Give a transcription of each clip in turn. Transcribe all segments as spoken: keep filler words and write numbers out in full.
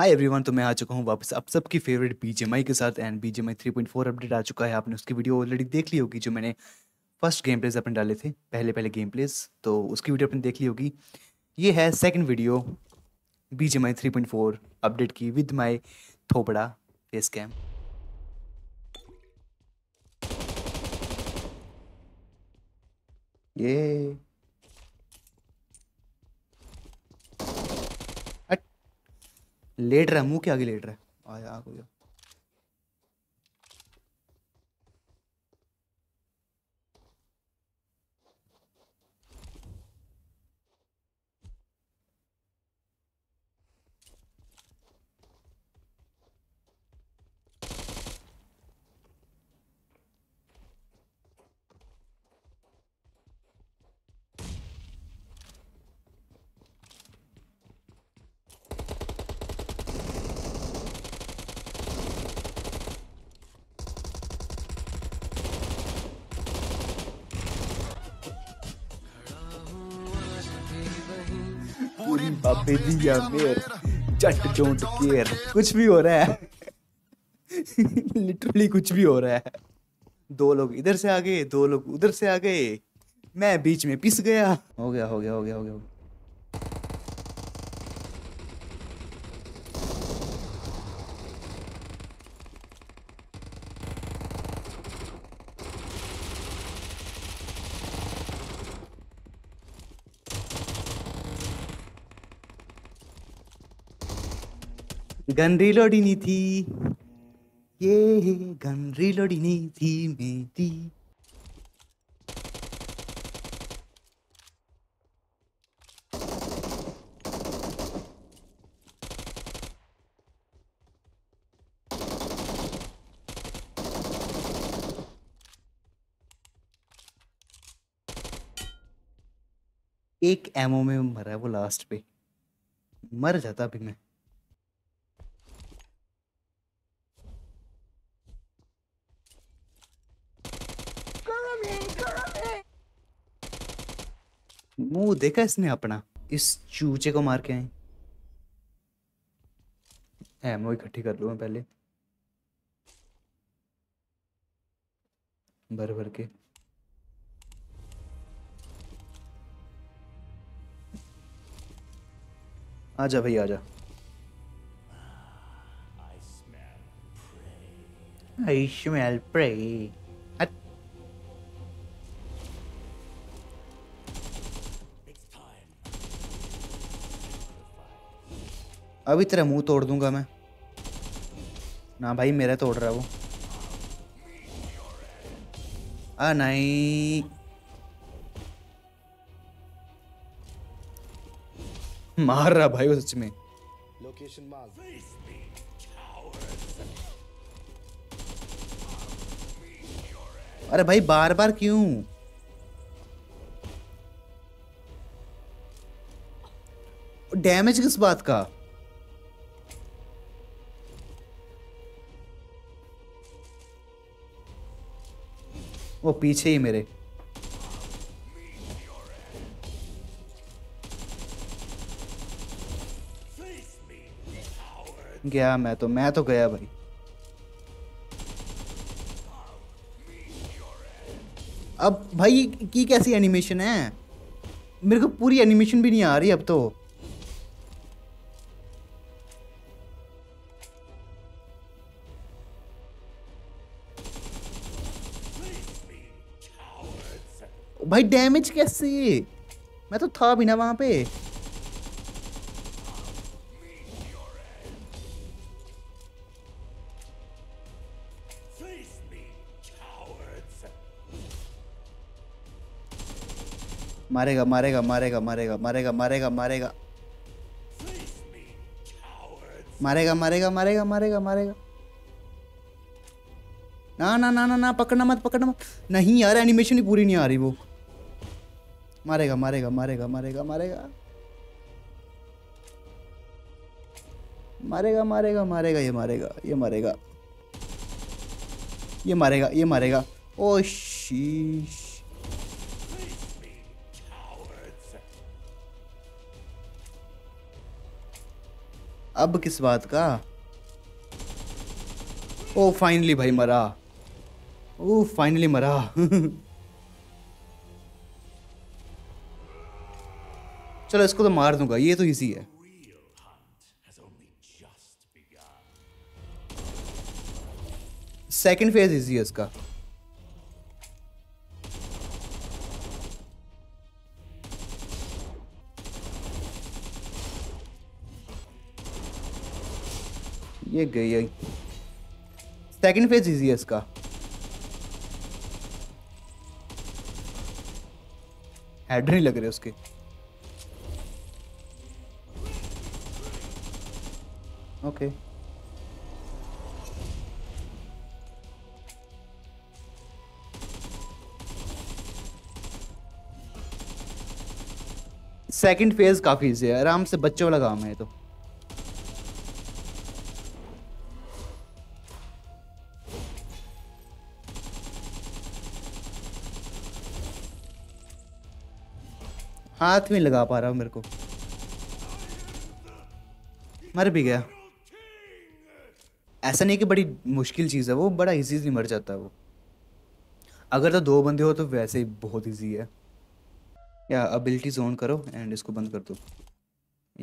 Hi everyone, तो मैं आ चुका हूँ वापस आप सबकी फेवरेट बीजेएमआई के साथ। And BGMI three point four update आ चुका है। आपने उसकी वीडियो ऑलरेडी देख ली होगी जो मैंने फर्स्ट गेम प्लेस अपने डाले थे, पहले पहले गेम प्लेस, तो उसकी वीडियो आपने देख ली होगी। ये है second video BGMI three point four update की विद माई थोपड़ा फेस कैम। ये लेट रहा है, मुंह के आगे लेट रहा है। आया आ गया, बाबे दिया मेर जट जोंट केयर, कुछ भी हो रहा है लिटरली कुछ भी हो रहा है। दो लोग इधर से आ गए, दो लोग उधर से आ गए, मैं बीच में पिस गया। हो गया हो गया हो गया हो गया गन रीलोड ही नहीं थी, ये गन रीलोड ही नहीं थी मेरी। एक एमओ में मरा है वो, लास्ट पे मर जाता भी मैं। मुंह देखा इसने अपना, इस चूचे को मार के आए। एमो इकट्ठी कर लूं मैं पहले भर भर के। आजा भाई आजा। I smell prey. अभी तेरा मुंह तोड़ दूंगा मैं। ना भाई मेरा तोड़ रहा है वो। आ नहीं, मार रहा भाई वो सच में। लोकेशन मार। अरे भाई बार बार क्यों? डैमेज किस बात का? वो पीछे ही मेरे। गया मैं तो, मैं तो गया भाई। अब भाई की कैसी एनिमेशन है, मेरे को पूरी एनिमेशन भी नहीं आ रही अब तो। भाई डैमेज कैसे? मैं तो था भी ना वहां पे। मारेगा मारेगा मारेगा मारेगा मारेगा मारेगा मारेगा मारेगा मारेगा मारेगा मारेगा मारेगा। ना ना ना ना ना, पकड़ना मत पकड़ना मत। नहीं यार एनिमेशन ही पूरी नहीं आ रही वो। मारेगा मारेगा मारेगा मारेगा मारेगा मारेगा मारेगा मारेगा। ये मारेगा ये मारेगा ये मारेगा ये मारेगा। ओ शीश, अब किस बात का। ओ फाइनली भाई मरा, ओ फाइनली मरा। चलो इसको तो मार दूंगा, ये तो इजी है। सेकंड फेज इजी है इसका। ये गई है। सेकंड फेज इजी है इसका। हेड नहीं लग रहे उसके। Okay okay. सेकंड फेज काफी इजी है, आराम से बच्चों वाला काम है। तो हाथ में लगा पा रहा हूं, मेरे को मर भी गया। ऐसा नहीं कि बड़ी मुश्किल चीज़ है वो, बड़ा इजीली मर जाता है वो। अगर तो दो बंदे हो तो वैसे ही बहुत इजी है। या एबिलिटीज ऑन करो एंड इसको बंद कर दो।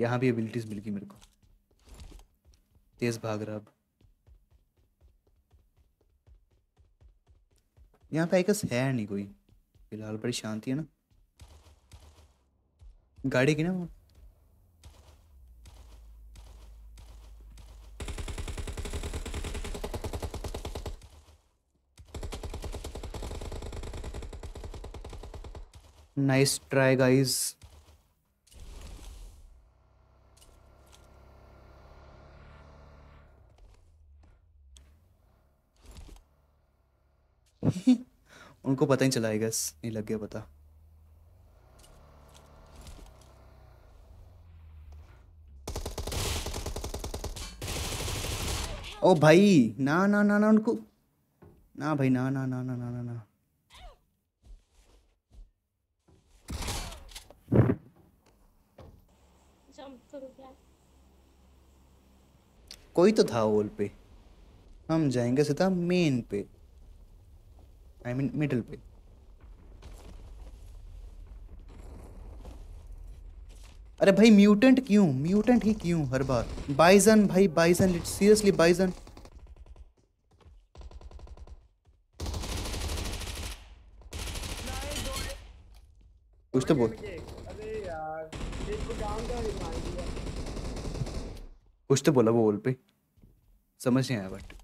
यहाँ भी एबिलिटीज मिल गई मेरे को। तेज भाग रहा। अब यहाँ पे आइकस है नहीं कोई फिलहाल, बड़ी शांति है ना। गाड़ी की ना वो नाइस ट्राई गाइज। उनको पता ही चला है गैस, नहीं लग गया पता। ओ भाई ना ना ना ना उनको ना भाई ना ना ना ना ना ना, ना। कोई तो था वॉल पे। हम जाएंगे सीधा मेन पे, आई मीन मिडल पे। अरे भाई म्यूटेंट क्यों, म्यूटेंट ही क्यों हर बार। बाइजन भाई बाइजन, सीरियसली बाइजन। कुछ तो बोल, कुछ तो बोला वो वॉल पे, समझ नहीं आया। बट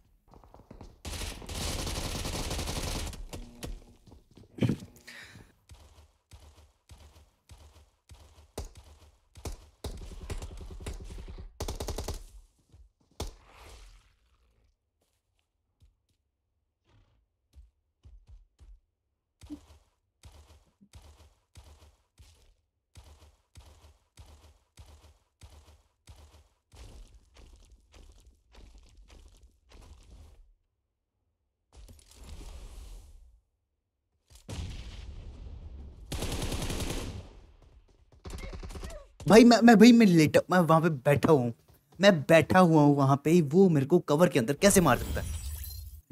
भाई मैं मैं भाई मैं लेटा, मैं वहाँ पे बैठा हूँ, मैं बैठा हुआ हूँ वहाँ पे ही। वो मेरे को कवर के अंदर कैसे मार सकता है?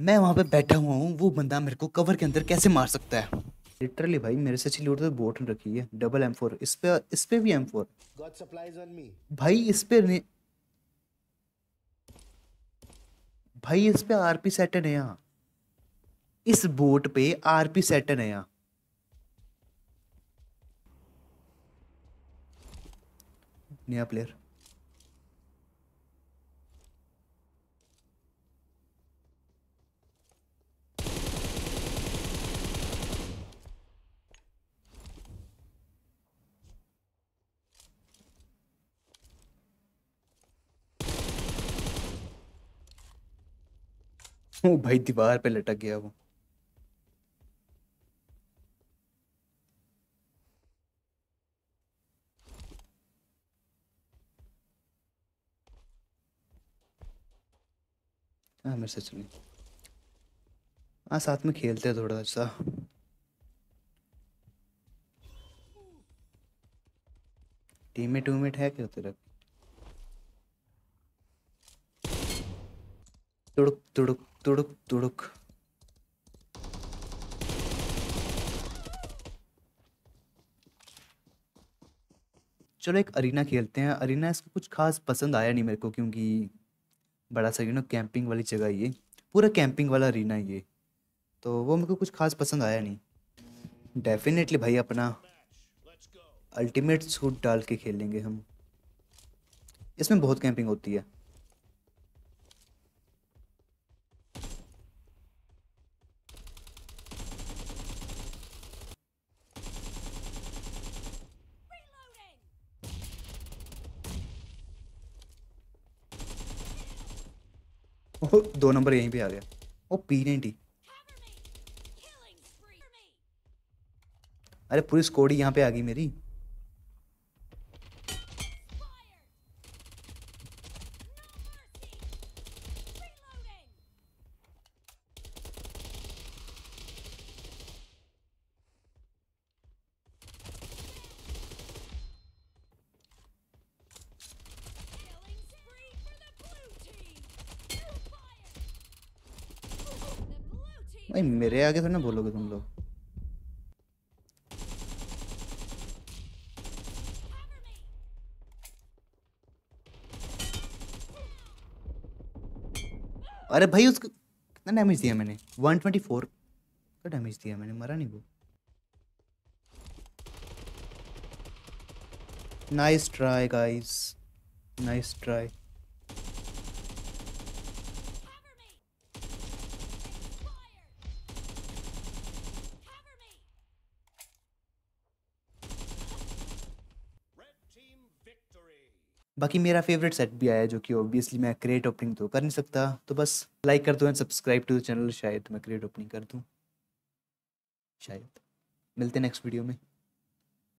मैं वहाँ पे बैठा हुआ हूँ, वो बंदा मेरे को कवर के अंदर कैसे मार सकता है? लिटरली भाई मेरे से अच्छी लूट तो बोट रखी है। डबल एम फोर इस पे, इस पे भी एम फोर भाई। इस पे भाई इस पे आर पी सेटन है यहाँ, इस बोट पे आर पी सेटन है यहाँ। नया प्लेयर वो भाई दीवार पे लटक गया वो। हाँ मेरे से चलिए, हाँ साथ में खेलते हैं थोड़ा सा। टीमेट वीमेट है क्या तेरा? तुड़ुक तुड़ुक तुड़ुक तुड़ुक। चलो एक अरीना खेलते हैं। अरीना इसको कुछ खास पसंद आया नहीं मेरे को, क्योंकि बड़ा सा यू नो कैंपिंग वाली जगह, ये पूरा कैंपिंग वाला अरीना ये, तो वो मेरे को कुछ खास पसंद आया नहीं। डेफिनेटली भाई अपना अल्टीमेट सूट डाल के खेलेंगे हम, इसमें बहुत कैंपिंग होती है। ओ, दो नंबर यहीं पे आ गया। ओ पी नाइंटी, अरे पूरी स्क्वाड यहाँ पे आ गई मेरी। भाई मेरे आगे थोड़ा ना बोलोगे तुम लोग। अरे भाई उसको कितना डैमेज दिया मैंने, वन ट्वेंटी फोर का डैमेज दिया मैंने, मरा नहीं वो। Nice try guys, nice try. बाकी मेरा फेवरेट सेट भी आया है, जो कि ऑब्वियसली मैं क्रेट ओपनिंग तो कर नहीं सकता, तो बस लाइक कर दो and subscribe to the channel. शायद मैं क्रेट ओपनिंग कर दूँ, शायद मिलते हैं नेक्स्ट वीडियो में।